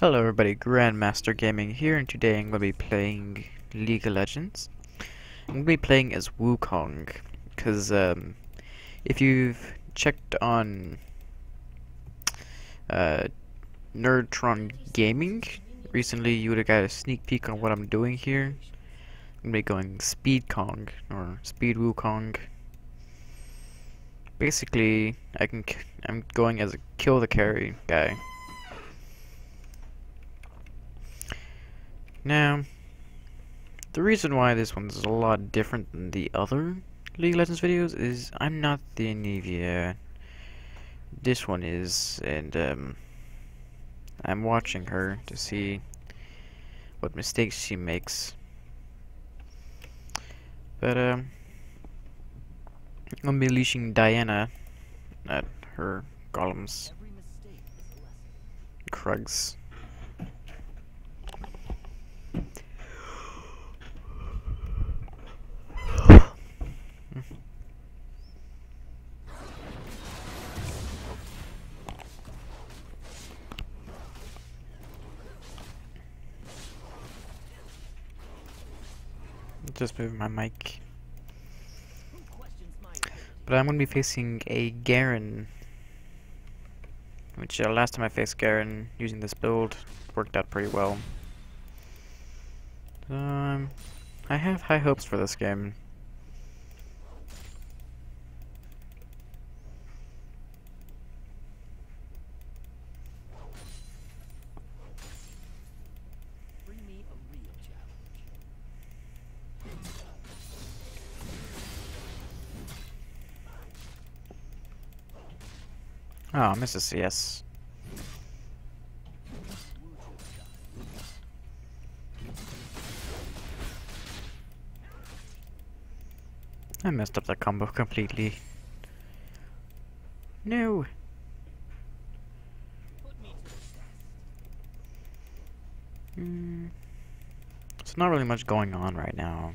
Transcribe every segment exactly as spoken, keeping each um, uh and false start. Hello everybody, Grandmaster Gaming here, and today I'm going to be playing League of Legends. I'm going to be playing as Wukong, because um, if you've checked on uh, Nerdtron Gaming recently, you would have got a sneak peek on what I'm doing here. I'm going to be going Speed Kong, or Speed Wukong. Basically, I can, I'm going as a kill the carry guy. Now, the reason why this one's a lot different than the other League of Legends videos is I'm not the Anivia. This one is, and um, I'm watching her to see what mistakes she makes. But um, I'm gonna be leashing Diana at her golems, Krugs. Just moving my mic. But I'm going to be facing a Garen, which uh, last time I faced Garen using this build worked out pretty well. Um, I have high hopes for this game. Oh, misses, yes. I messed up that combo completely. No! Mm. There's not really much going on right now.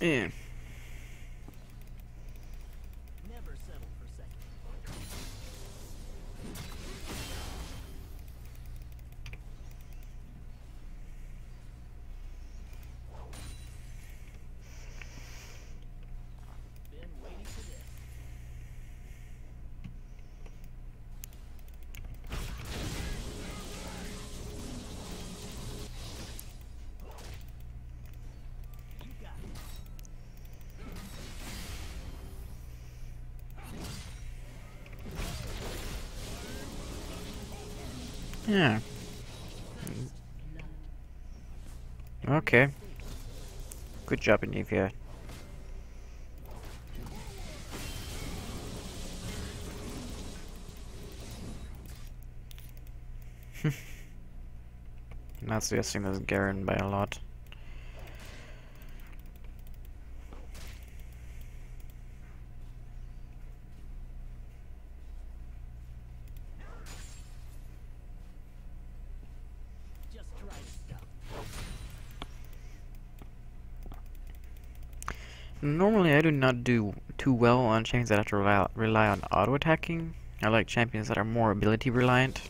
Eh. Yeah. Okay. Good job, Anivia. Not suggesting this Garen by a lot. Normally I do not do too well on champions that have to rely, rely on auto-attacking. I like champions that are more ability-reliant.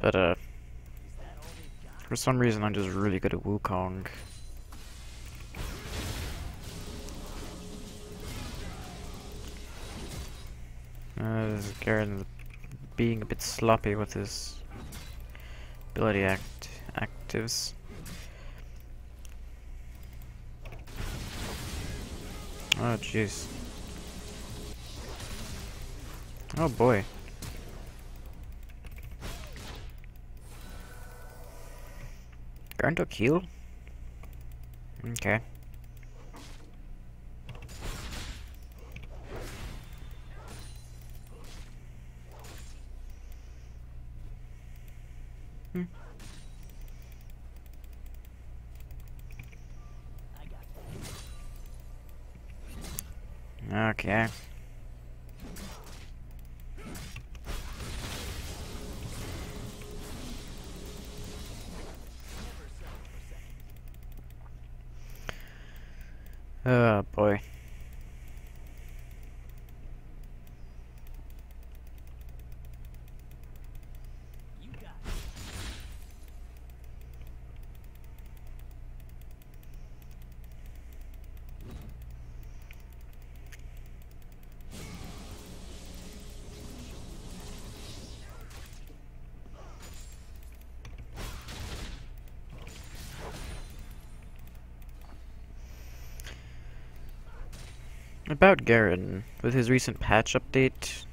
But uh, for some reason I'm just really good at Wukong. Uh, this Garen's being a bit sloppy with his ability act actives. Oh jeez. Oh boy. Garen took heal? Okay. Hmm. Okay. Oh boy. About Garen, with his recent patch update,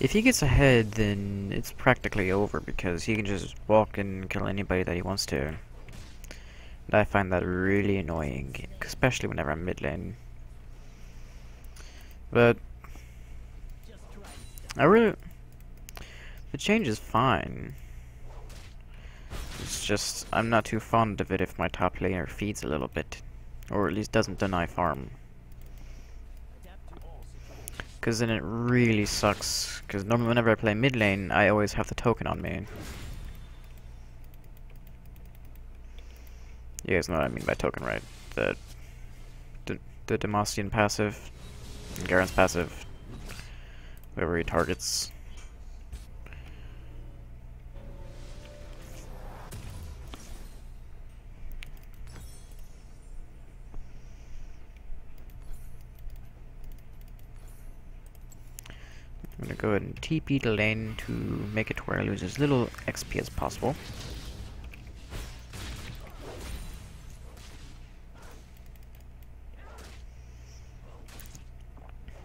if he gets ahead, then it's practically over because he can just walk and kill anybody that he wants to. And I find that really annoying, especially whenever I'm mid lane. But I really, the change is fine. It's just I'm not too fond of it if my top laner feeds a little bit, or at least doesn't deny farm. Because then it really sucks, because normally whenever I play mid lane, I always have the token on me. You guys know what I mean by token, right? The, the, the Demacian passive, and Garen's passive, whoever he targets. I'm gonna go ahead and T P the lane to make it where I lose as little X P as possible.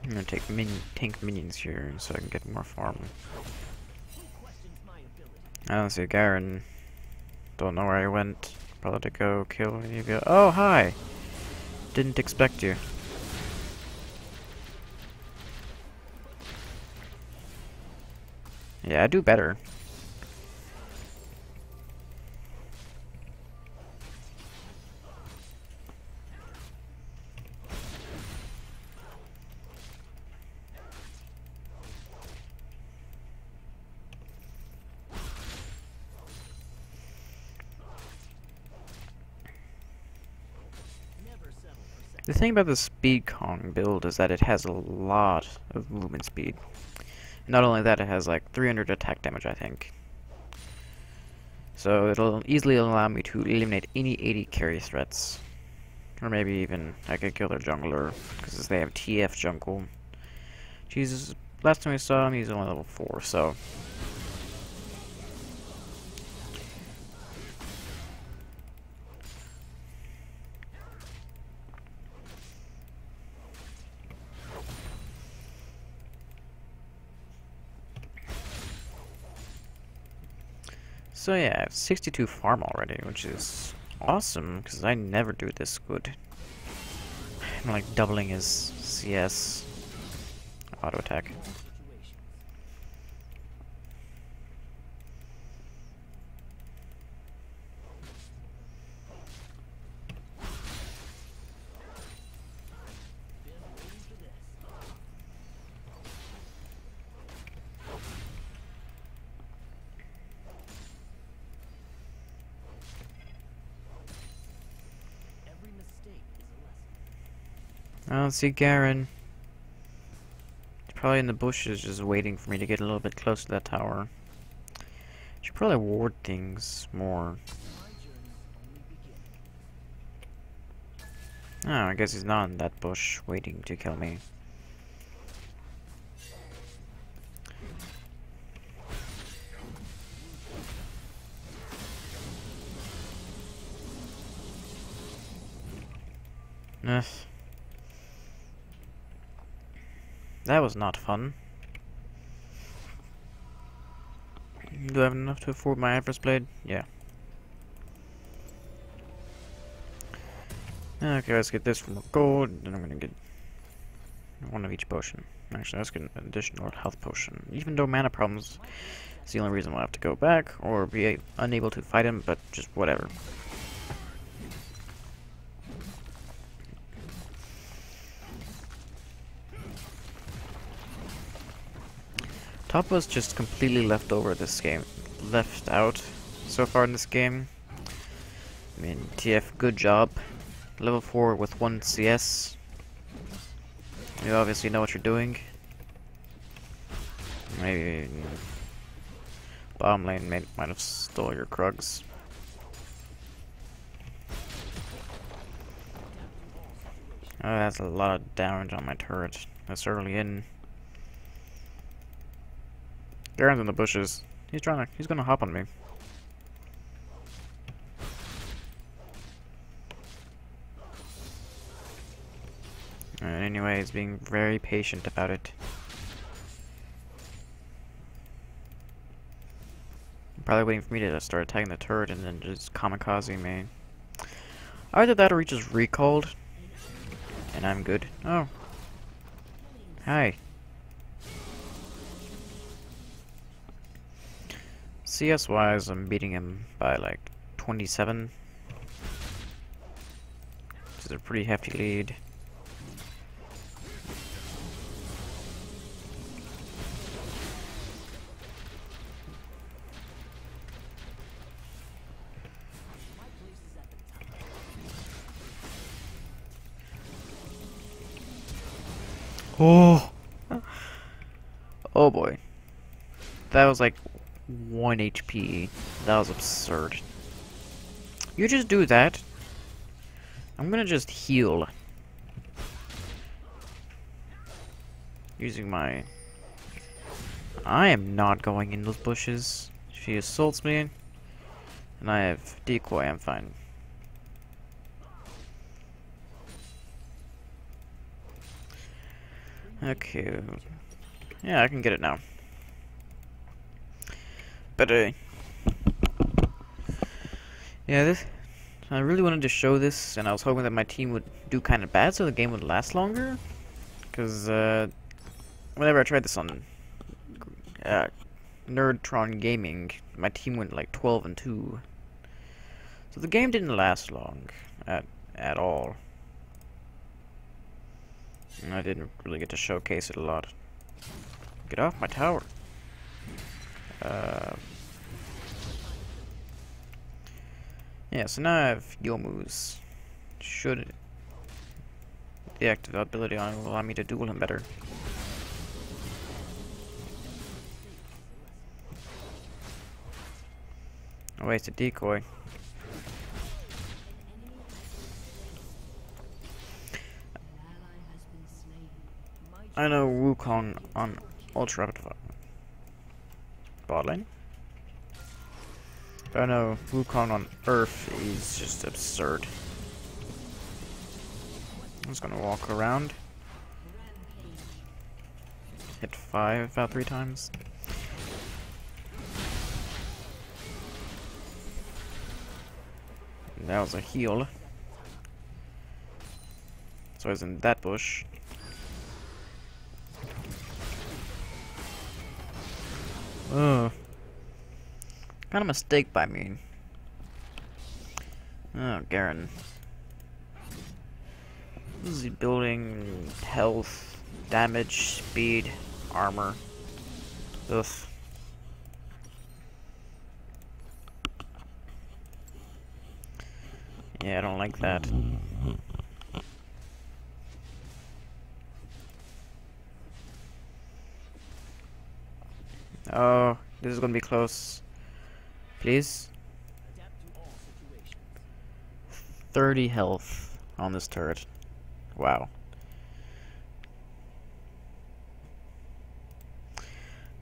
I'm gonna take minion, tank minions here so I can get more farm. I don't see Garen. Don't know where I went. Probably to go kill Anivia. Oh, hi! Didn't expect you. Yeah, I do better. The thing about the Speed Kong build is that it has a lot of movement speed. Not only that, it has like three hundred attack damage, I think. So it'll easily allow me to eliminate any A D carry threats. Or maybe even I could kill their jungler, because they have T F jungle. Jesus, last time we saw him, he's only level four, so... So yeah, I have sixty-two farm already, which is awesome, because I never do this good. I'm like doubling his C S. Auto attack. I don't see Garen. He's probably in the bushes just waiting for me to get a little bit close to that tower. Should probably ward things more. Oh, I guess he's not in that bush waiting to kill me. Ugh. That was not fun. Do I have enough to afford my Adverse Blade? Yeah. Okay, let's get this from gold, and then I'm gonna get one of each potion. Actually, let's get an additional health potion. Even though mana problems is the only reason we'll have to go back, or be unable to fight him, but just whatever. Top was just completely left over this game, left out so far in this game. I mean, T F, good job. Level four with one C S. You obviously know what you're doing. Maybe bottom lane may, might have stole your Krugs. Oh, that's a lot of damage on my turret. That's early in. Garen's in the bushes. He's trying to. He's gonna hop on me. And anyway. way, is being very patient about it. Probably waiting for me to start attacking the turret and then just kamikaze me. Either that or he just recalled. And I'm good. Oh. Hi. C S-wise, I'm beating him by like twenty-seven. Which is a pretty hefty lead. Oh, oh boy, that was like one H P. That was absurd. You just do that. I'm gonna just heal using my. I am not going in those bushes. She assaults me, and I have decoy. I'm fine. Okay, yeah, I can get it now. But uh, yeah, this I really wanted to show this, and I was hoping that my team would do kind of bad so the game would last longer. Because uh, whenever I tried this on uh, Nerdtron Gaming, my team went like twelve and two, so the game didn't last long at at all. And I didn't really get to showcase it a lot. Get off my tower. Uh, yeah, so now I have Youmuu's. Should the active ability on will allow me to duel him better. I wasted decoy. I know Wukong on ultra rapid fire bot lane. But I know Wukong on Earth is just absurd. I'm just gonna walk around. Hit five about three times. And that was a heal. So I was in that bush. Ugh. Kind of mistake by me. Oh, Garen. What is he building? Health, damage, speed, armor. Ugh. Yeah, I don't like that. Oh, this is gonna be close. Please. thirty health on this turret. Wow.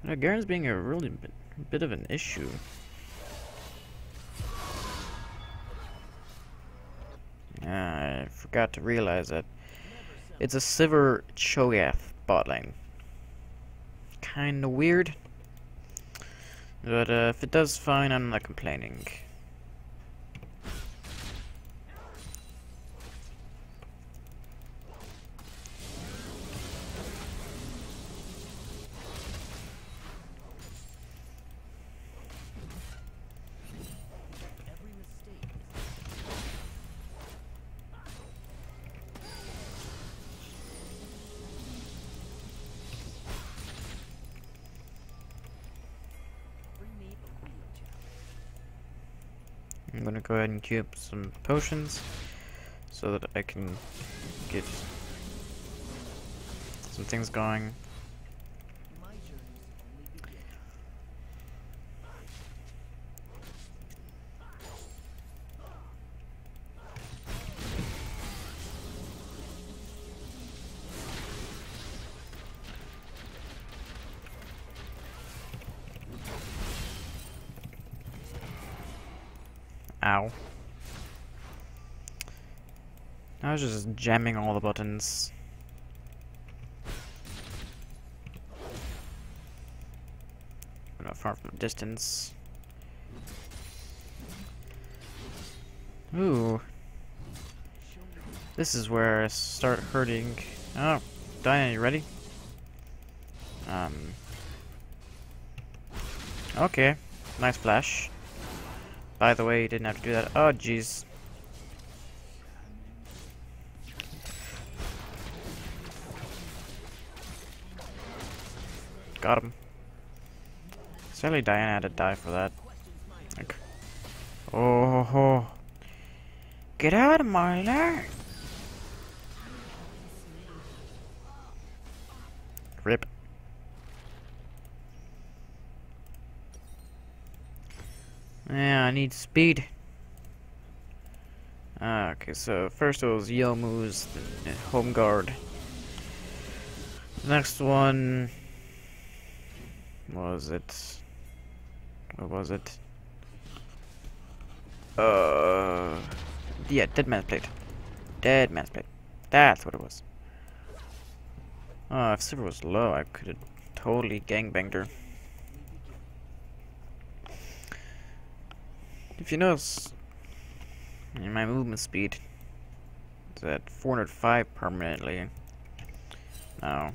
Now, Garen's being a really bit, bit of an issue. Ah, I forgot to realize that it's a Sivir Cho'gath bot lane. Kinda weird. But uh, if it does fine, I'm not complaining. I'm gonna go ahead and queue up some potions so that I can get some things going. Ow. I was just jamming all the buttons. far from distance. Ooh. This is where I start hurting. Oh, Diana, you ready? Um. Okay. Nice flash. By the way, you didn't have to do that. Oh, jeez. Got him. Certainly Diana had to die for that. Okay. Oh, ho, ho. Get out of my lair! Rip. Yeah, I need speed. Ah, okay, so first it was Youmuu's home guard. Next one was it? What was it? Uh, yeah, Dead Man's Plate. Dead Man's Plate. That's what it was. Oh, if Sivir was low, I could have totally gangbanged her. If you notice, my movement speed is at four hundred five permanently. Now.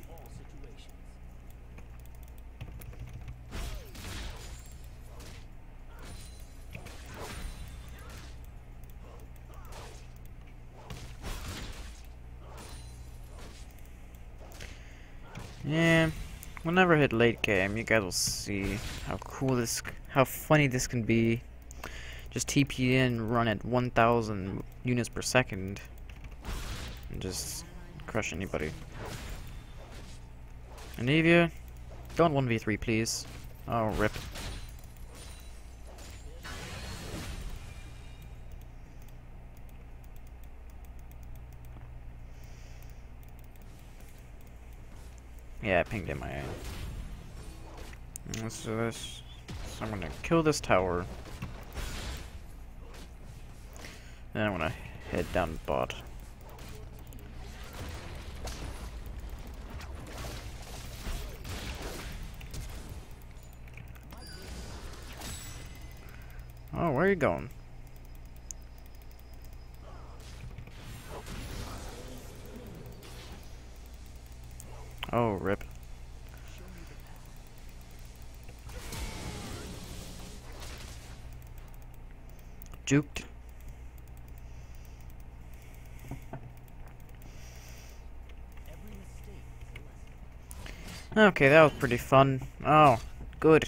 Yeah, whenever I hit late game, you guys will see how cool this, how funny this can be. Just T P in, run at one thousand units per second, and just crush anybody. Anivia, don't one v three, please. Oh, rip. Yeah, I pinged in my eye. Let's do this. So I'm gonna kill this tower. Then I'm gonna head down bot. Oh, where are you going? Oh, rip. Juked. Okay, that was pretty fun. Oh, good.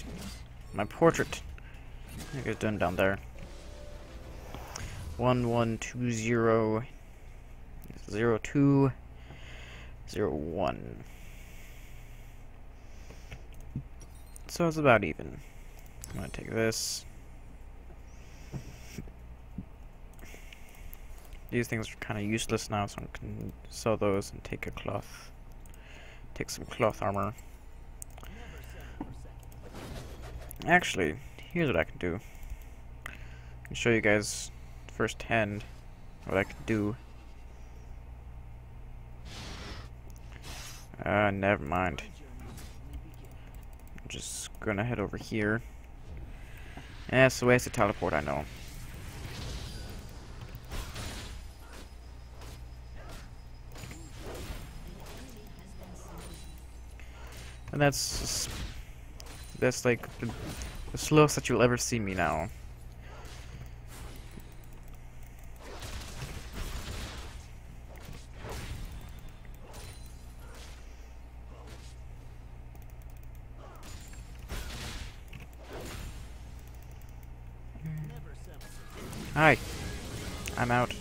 My portrait. I think it's done down there. One one two zero zero two zero one. So it's about even. I'm gonna take this. These things are kind of useless now, so I can sell those and take a cloth. Take some cloth armor. Actually, here's what I can do. I can show you guys firsthand what I can do. Ah, uh, never mind. Just gonna head over here. And that's the way to teleport, I know. And that's that's like the, the slowest that you'll ever see me now. Hi, I'm out.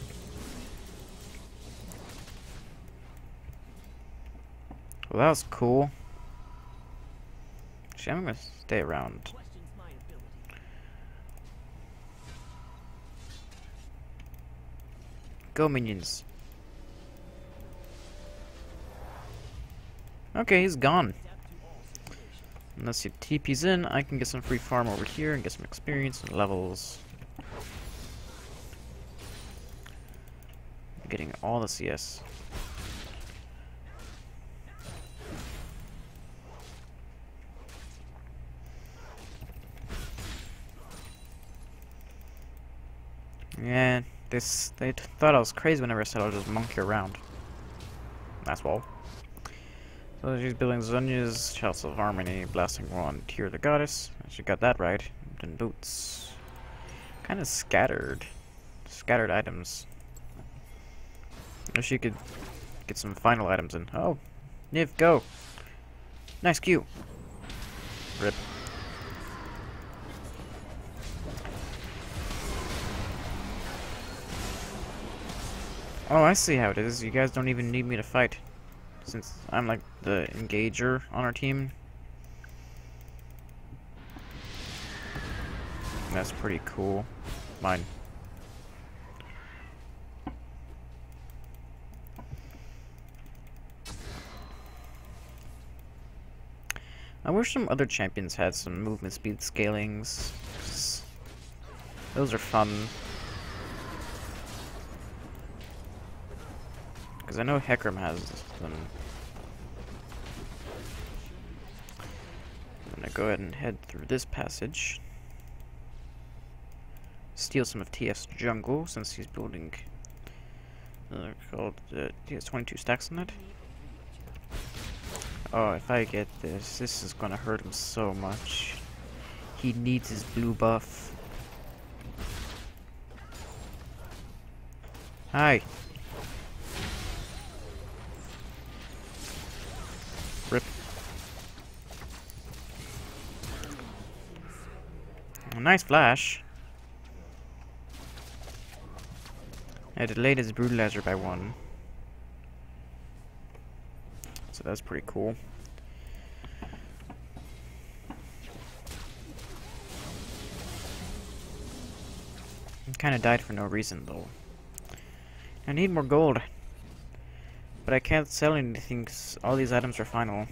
Well, that was cool. Actually, I'm gonna stay around. Go minions. Okay, he's gone. Unless he T P's in, I can get some free farm over here and get some experience and levels. Getting all the C S. Yeah, this they thought I was crazy whenever I said I'll just monkey around. That's all. So she's building Zhonya's, Chalice of Harmony, Blasting Wand, Tear the Goddess. She got that right. Then boots. Kinda scattered. Scattered items. Wish she could get some final items in. Oh, Niv, go! Nice Q! Rip. Oh, I see how it is. You guys don't even need me to fight. Since I'm like the engager on our team. That's pretty cool. Mine. I wish some other champions had some movement speed scalings. Those are fun. Because I know Hecarim has them. I'm going to go ahead and head through this passage. Steal some of T S Jungle, since he's building... They're called uh, T S twenty-two stacks on it. Oh, if I get this, this is going to hurt him so much. He needs his blue buff. Hi! Rip. Oh, nice flash. I delayed his brutalizer by one. So that's pretty cool. I kinda died for no reason though. I need more gold. But I can't sell anything because all these items are final.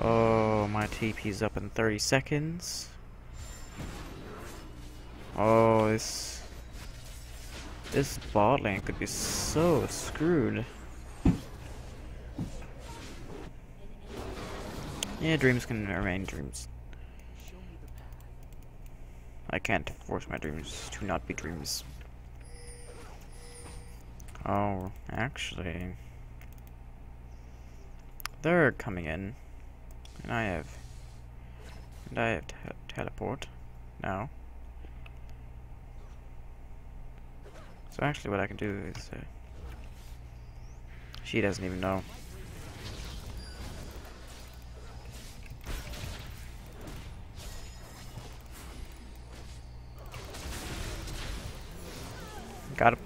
Oh, my T P's up in thirty seconds. Oh, this... This bot lane could be so screwed. Yeah, dreams can remain dreams. I can't force my dreams to not be dreams. Oh, actually, they're coming in, and I have, and I have te teleport now. So actually, what I can do is, uh, she doesn't even know. Got him.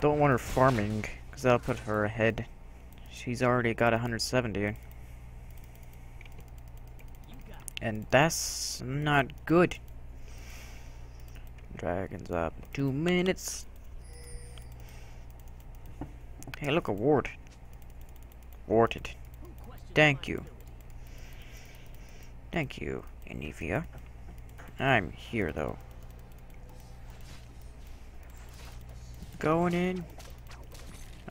Don't want her farming, because that'll put her ahead. She's already got one hundred seventy. And that's not good. Dragon's up. Two minutes. Hey, look, a ward. Warded. Thank you. Thank you, Anivia. I'm here, though. Going in.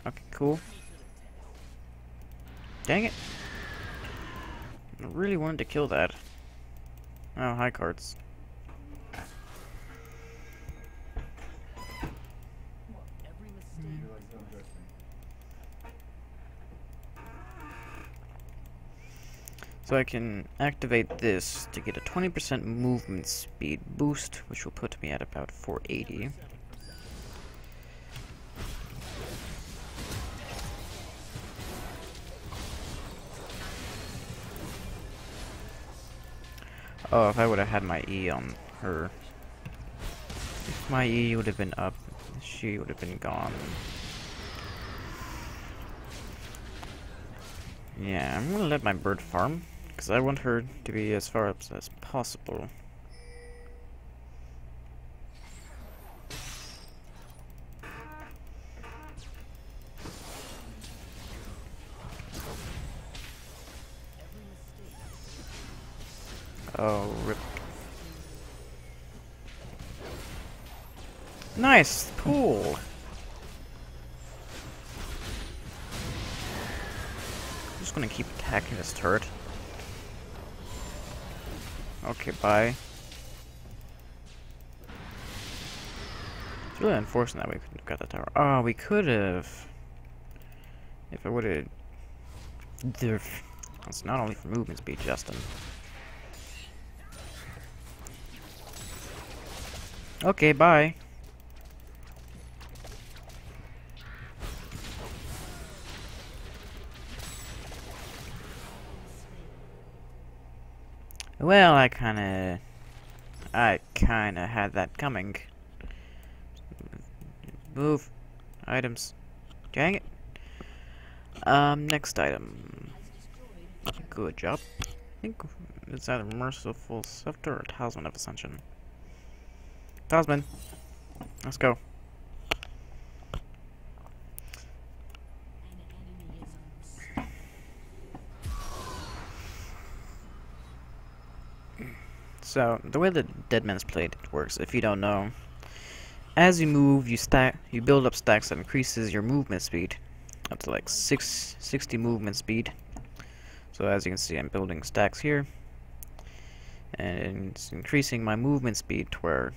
Okay, cool. Dang it. I really wanted to kill that. Oh, high cards. So I can activate this to get a twenty percent movement speed boost, which will put me at about four eighty. Oh, if I would have had my E on her. If my E would have been up, she would have been gone. Yeah, I'm gonna let my bird farm, because I want her to be as far up as possible. Oh, rip. Nice! Cool! Just just gonna keep attacking this turret. Okay, bye. It's really unfortunate that we couldn't have got that tower. Oh, we could have. If I would have. It's not only for movement speed, Justin. Okay, bye. Well, I kinda... I kinda had that coming. Move. Items. Dang it. Um, next item. Good job. I think it's either Mercurial Scepter or Talisman of Ascension. Talisman. Let's go. So, the way the Dead Man's Plate works, if you don't know, as you move, you stack, you build up stacks that increases your movement speed up to like six sixty movement speed. So as you can see, I'm building stacks here, and it's increasing my movement speed to where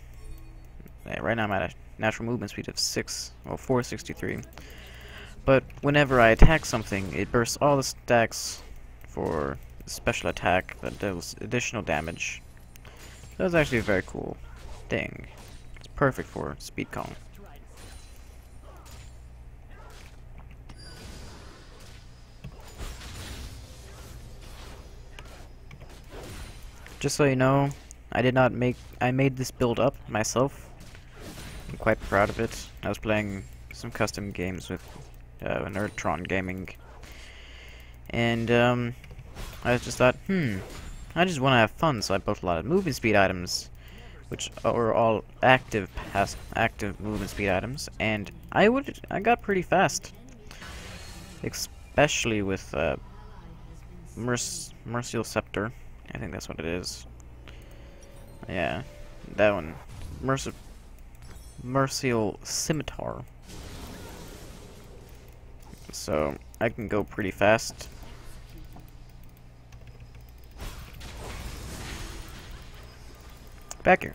right now I'm at a natural movement speed of six, well, four sixty-three. But whenever I attack something, it bursts all the stacks for a special attack that does additional damage. That was actually a very cool thing. It's perfect for speed cone. Just so you know, I did not make I made this build up myself. I'm quite proud of it. I was playing some custom games with uh, Nerdtron Gaming, and um, I just thought, hmm. I just want to have fun, so I built a lot of movement speed items, which are all active, pass, active movement speed items, and I would, I got pretty fast, especially with uh, Mercurial Scepter. I think that's what it is. Yeah, that one, Merc Mercurial Scimitar. So I can go pretty fast. Back here.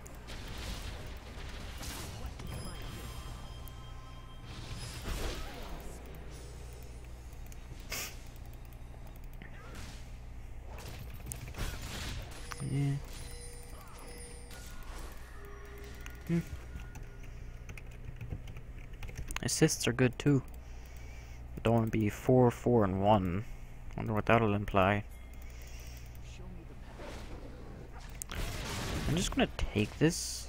Yeah. Hmm. Assists are good too. Don't want to be four, four, and one. Wonder what that'll imply. I'm just gonna take this.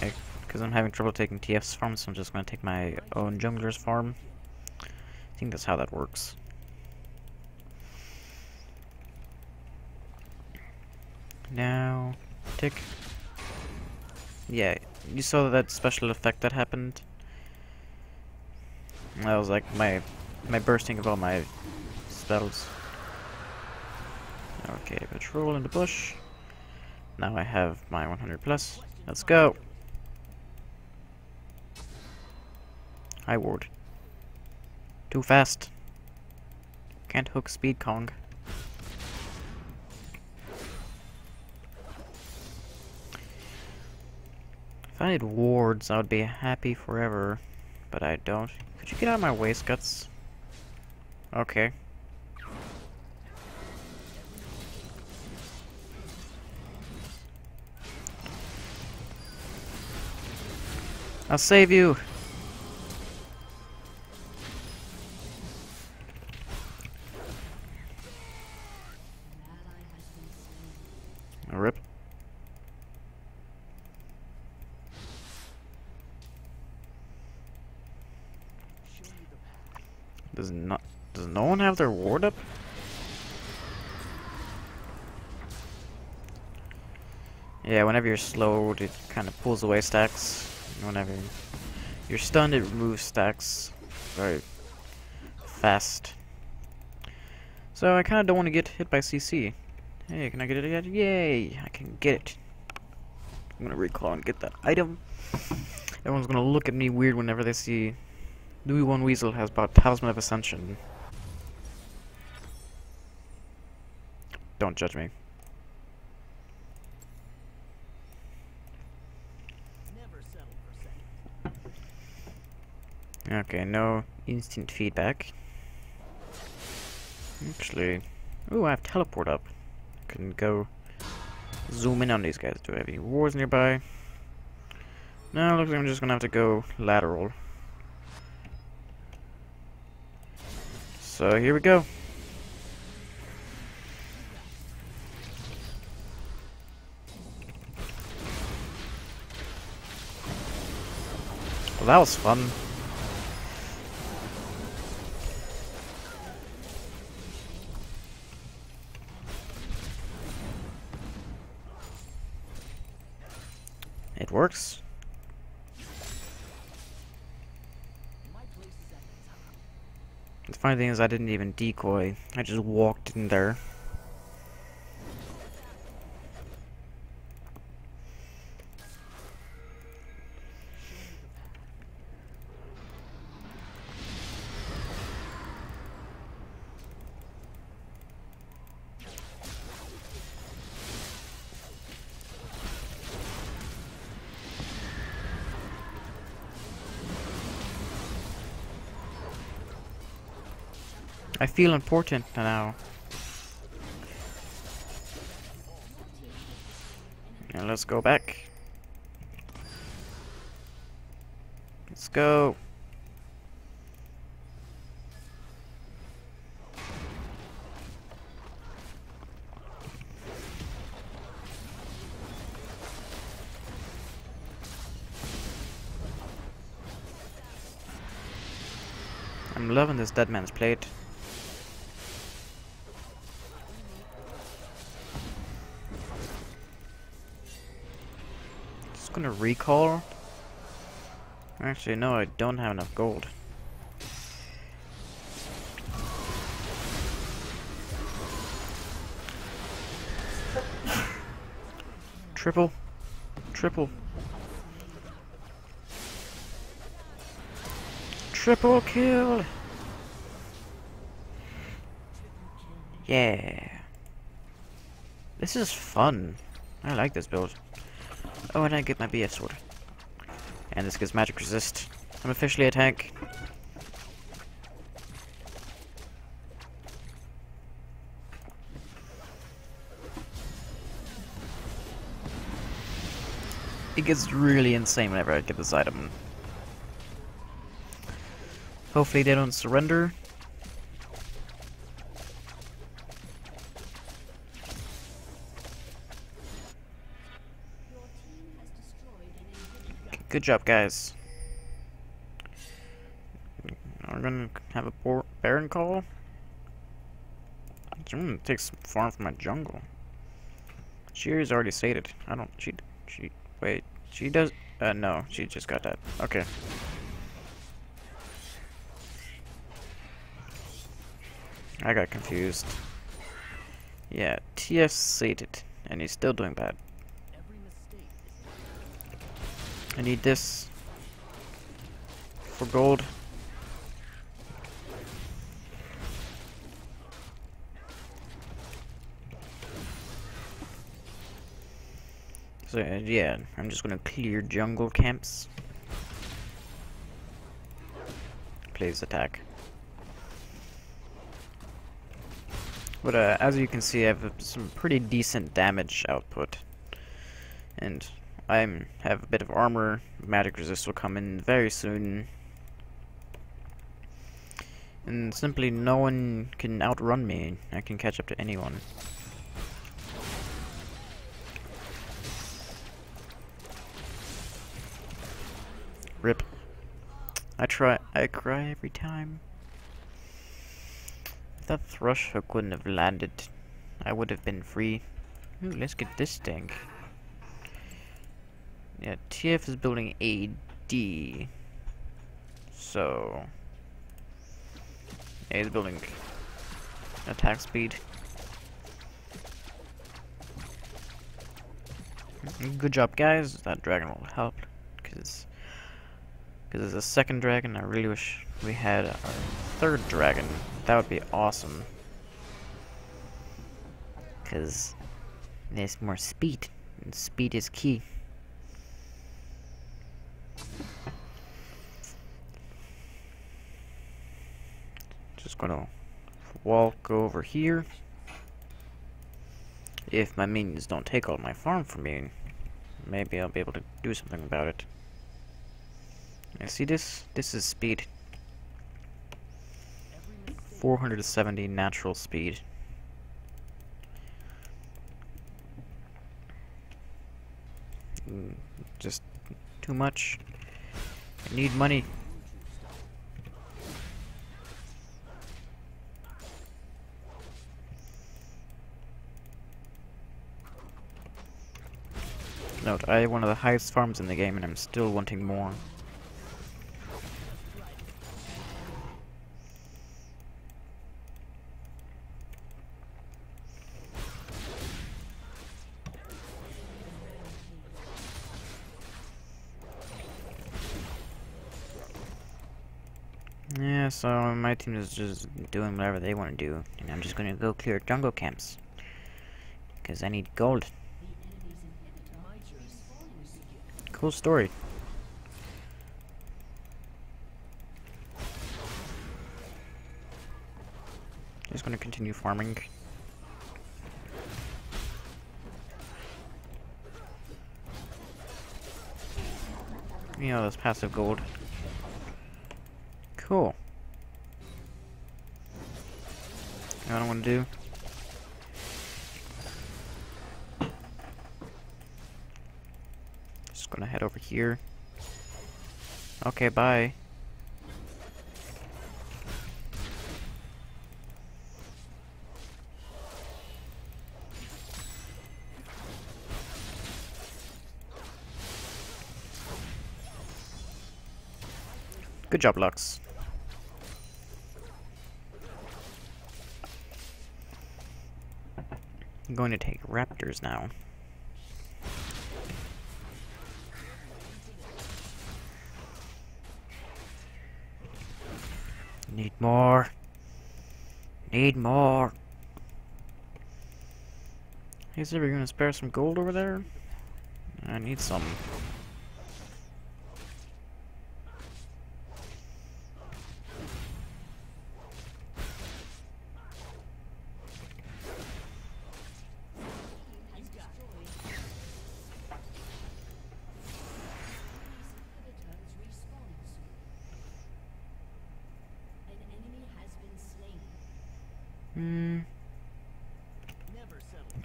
Like, because I'm having trouble taking T F's farm, so I'm just gonna take my own jungler's farm. I think that's how that works. Now, tick. Yeah, you saw that special effect that happened? That was like my, my bursting of all my spells. Okay, patrol in the bush. Now I have my one hundred plus. Let's go. High ward. Too fast. Can't hook speed Kong. If I had wards, I would be happy forever, but I don't. Could you get out of my way, Scuts? Okay. I'll save you! A rip. Does not does no one have their ward up? Yeah, whenever you're slowed, it kind of pulls away stacks. Whenever you're stunned, it removes stacks very fast. So I kind of don't want to get hit by C C. Hey, can I get it again? Yay! I can get it. I'm gonna recall and get that item. Everyone's gonna look at me weird whenever they see Louis One Weasel has bought Talisman of Ascension. Don't judge me. Okay, no instant feedback. Actually, ooh, I have teleport up. I can go zoom in on these guys. Do I have any wards nearby? No, looks like I'm just gonna have to go lateral. So here we go. Well, that was fun. It works. The funny thing is I didn't even decoy. I just walked in there. I feel important now. Now let's go back. Let's go. I'm loving this Dead Man's Plate. Gonna recall. Actually, no, I don't have enough gold. Triple, triple, triple kill. Yeah, this is fun. I like this build. Oh, and I get my B F sword. And this gives magic resist. I'm officially a tank. It gets really insane whenever I get this item. Hopefully they don't surrender. Good job, guys. We're gonna have a Baron call. I'm gonna take some farm from my jungle. She is already sated. I don't. She. She. Wait. She does. Uh, no. She just got that. Okay. I got confused. Yeah. T F sated, and he's still doing bad. I need this for gold. So yeah, I'm just gonna clear jungle camps. Please attack. But uh, as you can see, I have some pretty decent damage output, and I have a bit of armor. Magic resist will come in very soon. And simply no one can outrun me. I can catch up to anyone. Rip. I try. I cry every time. If that thrush hook wouldn't have landed, I would have been free. Ooh, let's get this thing. Yeah, T F is building A D, so yeah, he's building attack speed. Good job, guys. That dragon will help, because Because there's a second dragon. I really wish we had our third dragon. That would be awesome. Because there's more speed. And speed is key. Just gonna walk over here. If my minions don't take all my farm from me, maybe I'll be able to do something about it. And see this? This is speed. four hundred seventy natural speed. Just too much. I need money. Note, I have one of the highest farms in the game and I'm still wanting more. Yeah, so my team is just doing whatever they want to do, and I'm just gonna go clear jungle camps. Because I need gold. Cool story. Just gonna continue farming. You know, this passive gold. Cool. You know what I want to do? Just gonna head over here. Okay, bye. Good job, Lux. I'm going to take raptors now. Need more. Need more. Hey, Sivir, you gonna spare some gold over there? I need some.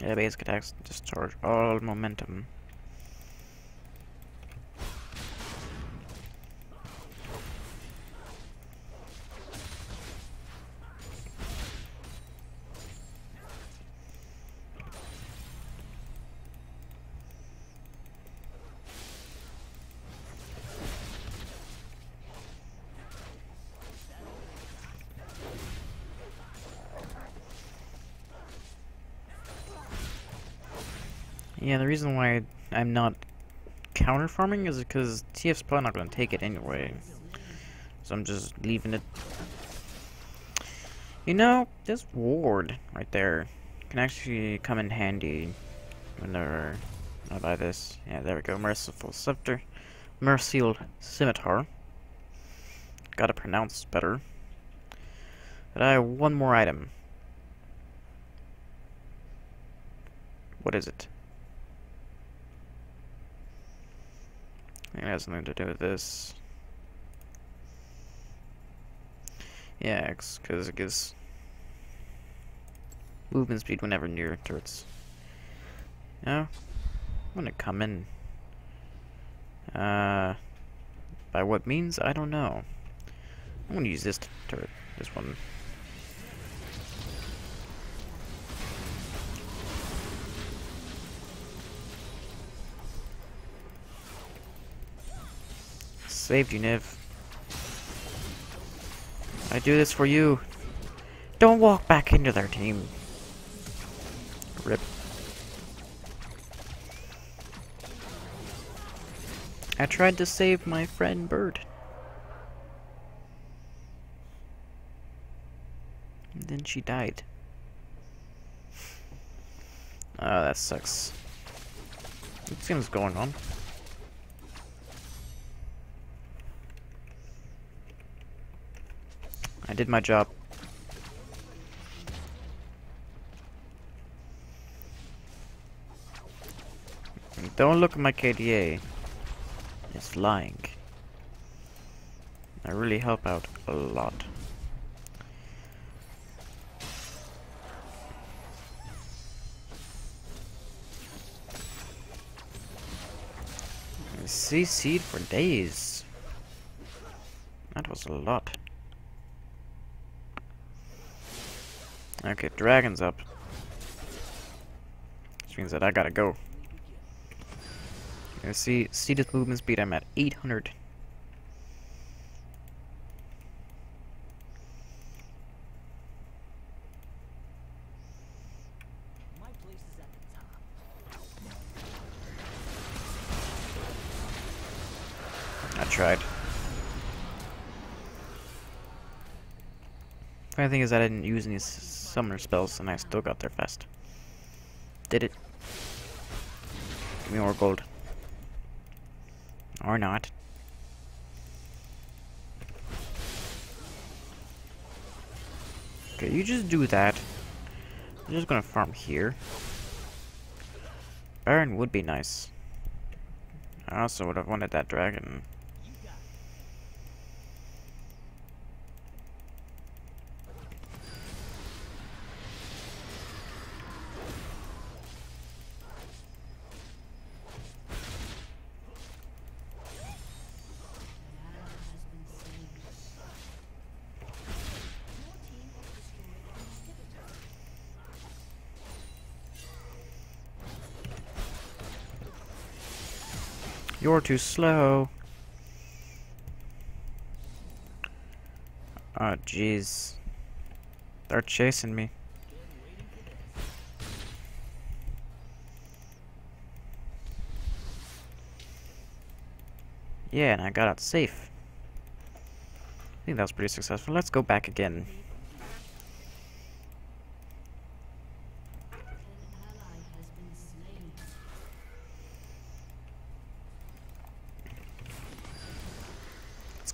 Yeah, basic attacks discharge all momentum. Yeah, the reason why I'm not counter farming is because T F's probably not going to take it anyway. So I'm just leaving it. You know, this ward right there can actually come in handy whenever I buy this. Yeah, there we go. Merciful Scepter. Mercurial Scimitar. Gotta pronounce better. But I have one more item. What is it? It has nothing to do with this. Yeah, because it gives movement speed whenever near turrets. You know, I'm gonna come in. Uh, by what means? I don't know. I'm gonna use this turret. This one. Saved you, Niv. I do this for you. Don't walk back into their team. Rip. I tried to save my friend Bird. And then she died. Oh, that sucks. This game's going on. I did my job. Don't look at my K D A. It's lying. I really help out a lot. C C'd for days. That was a lot. Okay, dragon's up. Which means that I gotta go. You see, see this movement speed, I'm at eight hundred. I tried. Funny thing is I didn't use any summoner spells and I still got there fast. Did it. Give me more gold. Or not. Okay, you just do that. I'm just gonna farm here. Baron would be nice. I also would have wanted that dragon. You're too slow. Oh, jeez. They're chasing me. Yeah, and I got out safe. I think that was pretty successful. Let's go back again.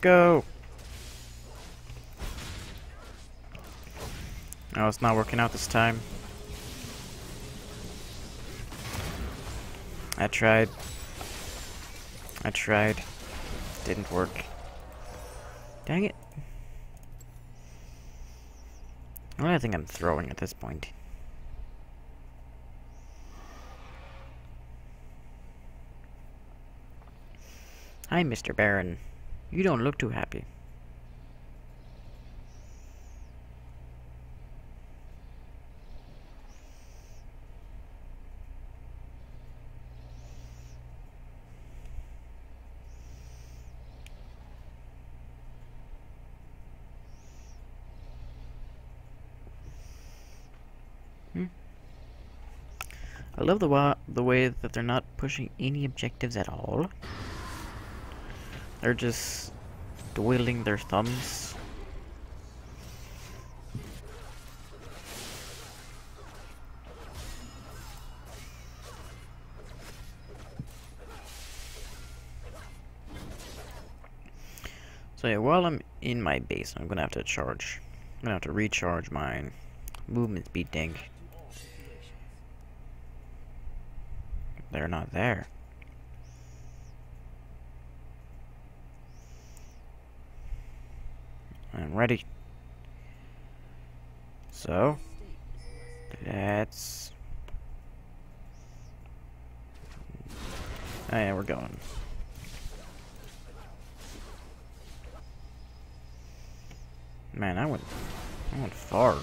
Go. Oh, it's not working out this time. I tried. I tried. Didn't work. Dang it. Well, I think I'm throwing at this point. Hi, Mister Baron. You don't look too happy. Hmm. I love the wa the way that they're not pushing any objectives at all. They're just twiddling their thumbs. So yeah, while I'm in my base, I'm gonna have to charge. I'm gonna have to recharge my movement speed ding. They're not there. I'm ready. So, let's... Oh yeah, we're going. Man, I went... I went far.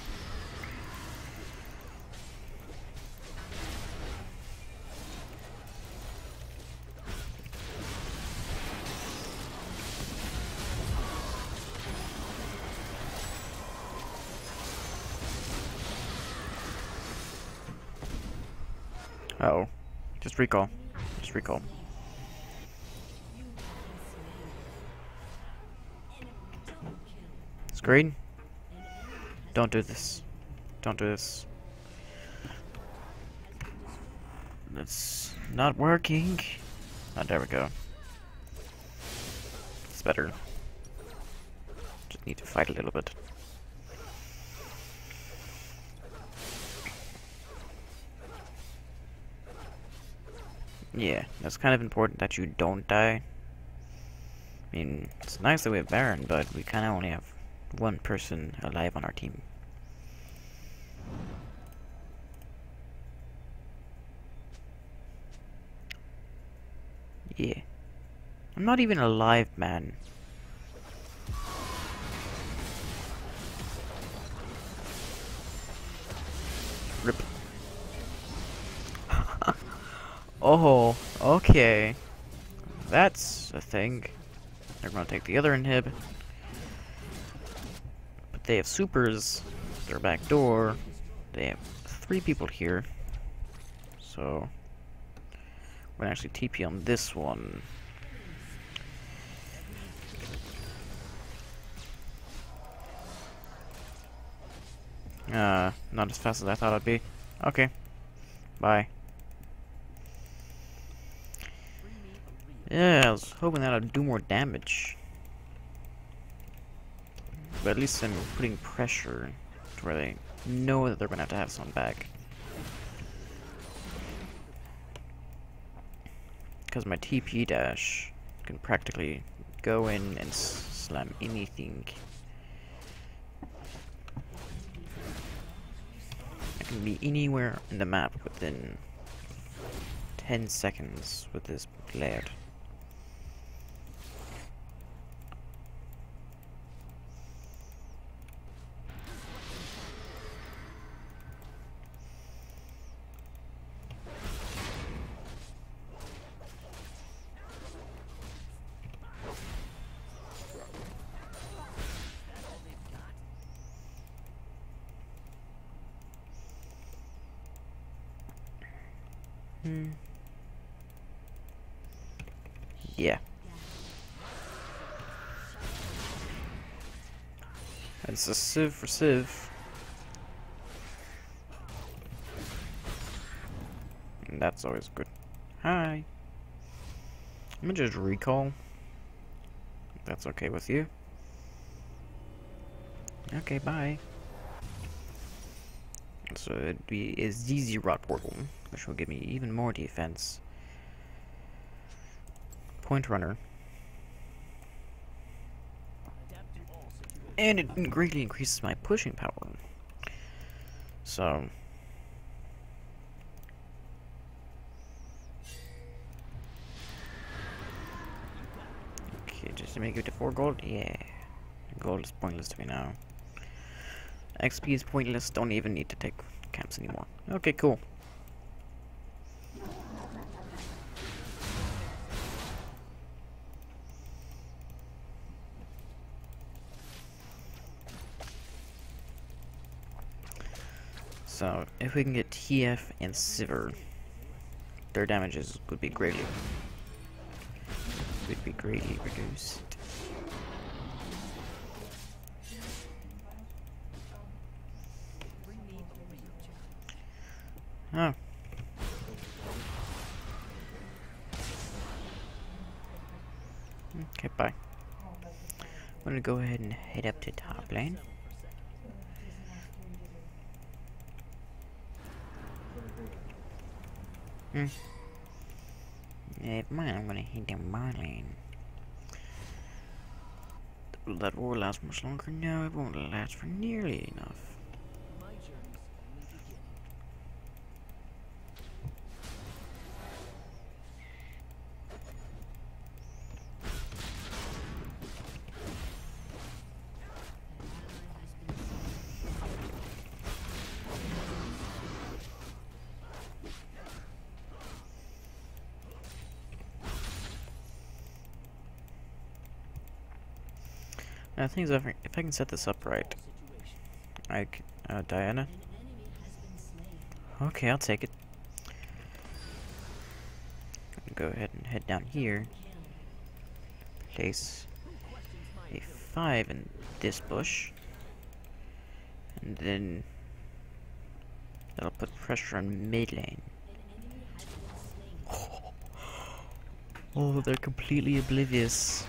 Uh-oh. Just recall. Just recall. Screen. Don't do this. Don't do this. That's not working. Oh, there we go. It's better. Just need to fight a little bit. Yeah, that's kind of important that you don't die. I mean, it's nice that we have Baron, but we kind of only have one person alive on our team. Yeah. I'm not even alive, man. Rip. Oh, okay. That's a thing. They're gonna take the other inhib. But they have supers. Their back door. They have three people here. So we're gonna actually T P on this one. Uh, not as fast as I thought I'd be. Okay. Bye. Yeah, I was hoping that I'd do more damage. But at least I'm putting pressure to where they know that they're gonna have to have someone back. Because my T P dash can practically go in and slam anything. Can be anywhere in the map within ten seconds with this layout. Yeah. It's a Siv for Siv. And that's always good. Hi. Let me just recall. If that's okay with you. Okay, bye. So it'd be a Z Z Rot portal, which will give me even more defense. Point runner. And it greatly increases my pushing power. So okay, just to make it to four gold? Yeah. Gold is pointless to me now. X P is pointless, don't even need to take camps anymore. Okay, cool. So, if we can get T F and Sivir, their damages would be greatly, would be greatly reduced. Oh. Okay, bye. I'm gonna go ahead and head up to top lane. Hmm. Yeah, mine, I'm gonna head down my lane. Will that war last much longer? No, it won't last for nearly enough. I think if I can set this up right, like uh, Diana. Okay, I'll take it. Go ahead and head down here. Place a five in this bush, And then that'll put pressure on mid lane. Oh, oh they're completely oblivious.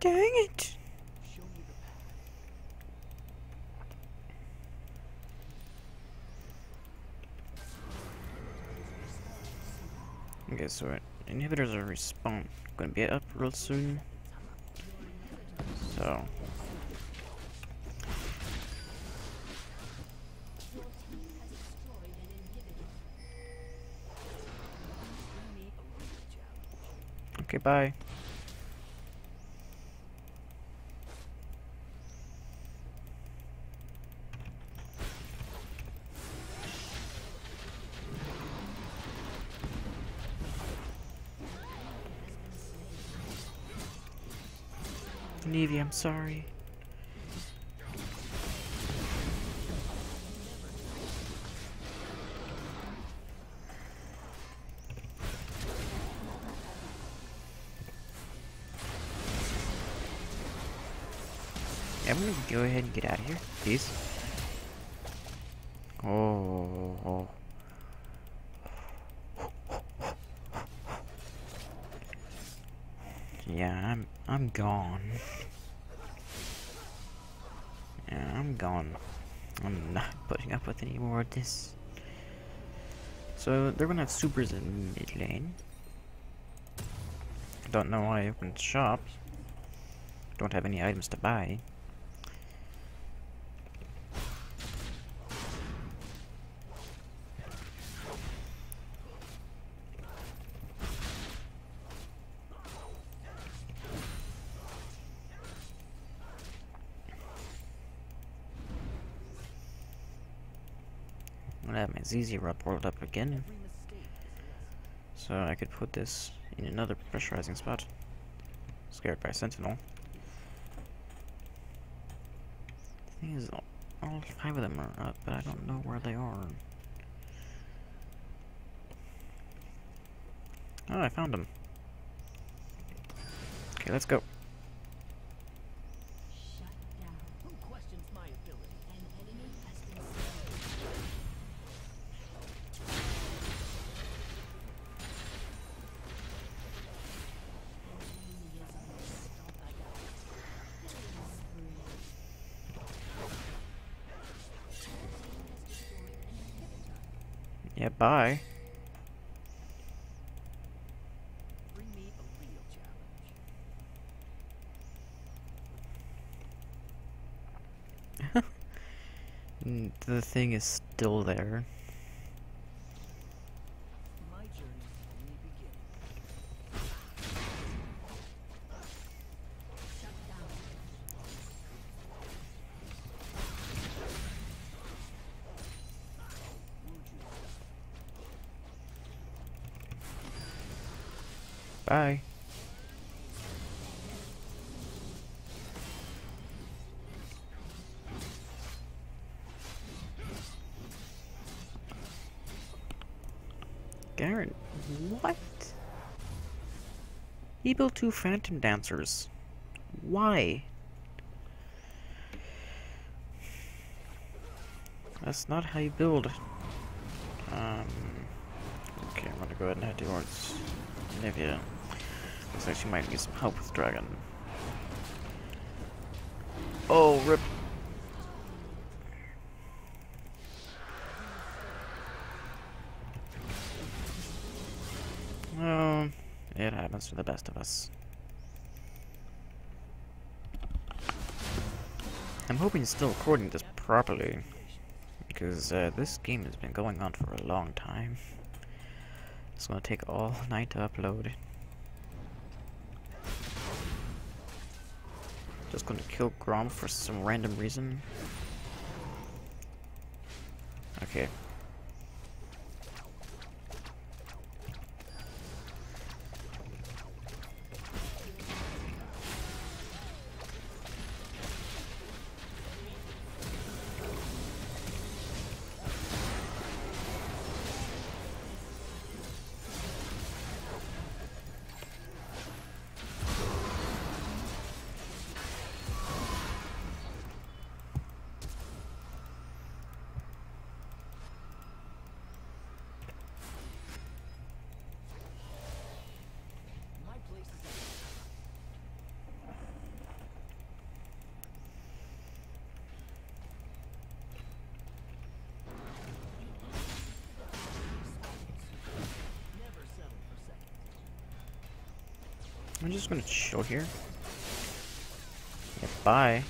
Dang it! Okay, so our inhibitors are respawned. Gonna be up real soon. So. Okay, bye. Anivia, I'm sorry. Yeah, I'm gonna go ahead and get out of here, please. Oh. Yeah, I'm I'm gone. Yeah, I'm gone. I'm not putting up with any more of this. So they're gonna have supers in mid lane. Don't know why I opened shop. Don't have any items to buy. I have my Z Z Rot portal up again, so I could put this in another pressurizing spot. Scared by Sentinel. The thing is, all, all five of them are up, but I don't know where they are. Oh, I found them. Okay, let's go. Yeah, bye. Bring me a real challenge. The thing is still there. My journey only begins. Shut down. Bye. Garen, what? He built two Phantom Dancers. Why? That's not how you build. Um. Okay, I'm gonna go ahead and head towards Anivia. Looks like she might need some help with Dragon. Oh, rip! Well, it happens to the best of us. I'm hoping it's still recording this properly, because uh, this game has been going on for a long time. It's gonna take all night to upload. Just gonna kill Gromp for some random reason. Okay. I'm just gonna chill here. Yeah, bye.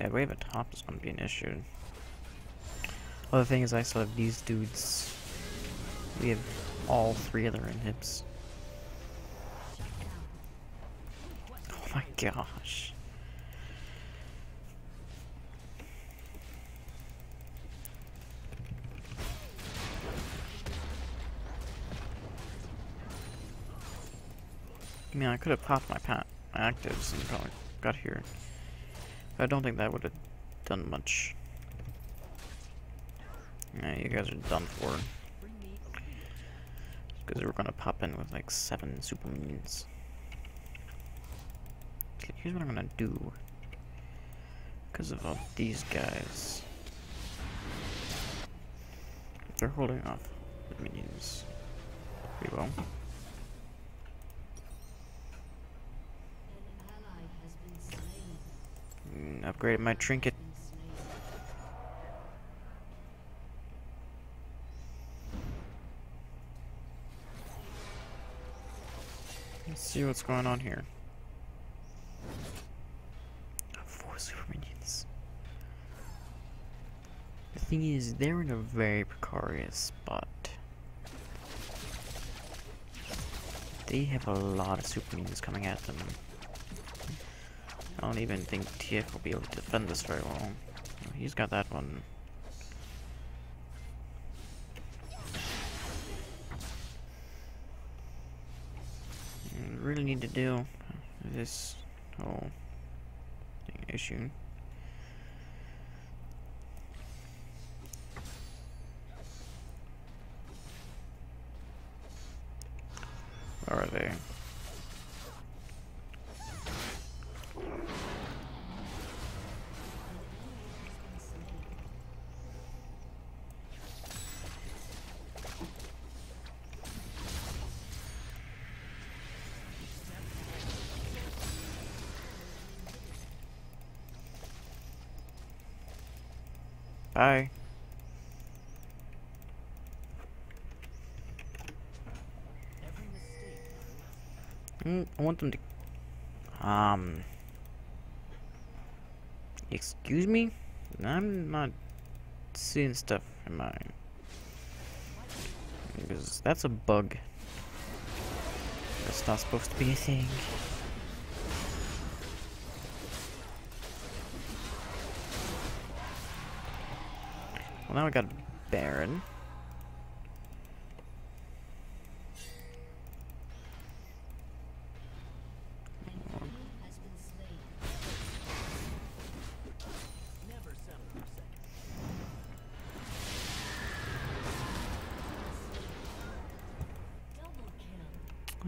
Yeah, wave at top is gonna be an issue. Other thing is, I still have these dudes. We have all three other inhibs. Oh my gosh. I mean, I could have popped my, pa my actives and probably got here. I don't think that would have done much. Yeah, you guys are done for. Because we're gonna pop in with like seven super minions. Okay, here's what I'm gonna do. Because of all these guys, they're holding off the minions pretty well. Upgraded my trinket. Let's see what's going on here. Four super minions. The thing is, they're in a very precarious spot. They have a lot of super minions coming at them. I don't even think T F will be able to defend this very well. Oh, he's got that one. I really need to deal with this whole issue. Where are they? Bye. Mm, I want them to. Um. Excuse me? I'm not seeing stuff in mine. Because that's a bug. That's not supposed to be a thing. Now we got Baron.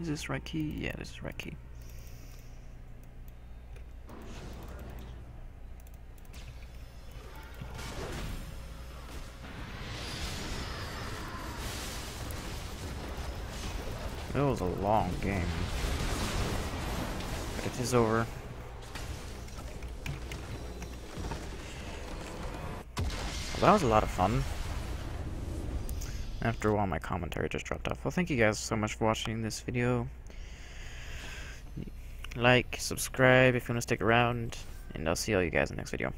Is this right key? Yeah, this is right key. It was a long game, but it is over. Well, that was a lot of fun. After a while, my commentary just dropped off. Well, thank you guys so much for watching this video. Like, subscribe if you want to stick around, and I'll see all you guys in the next video.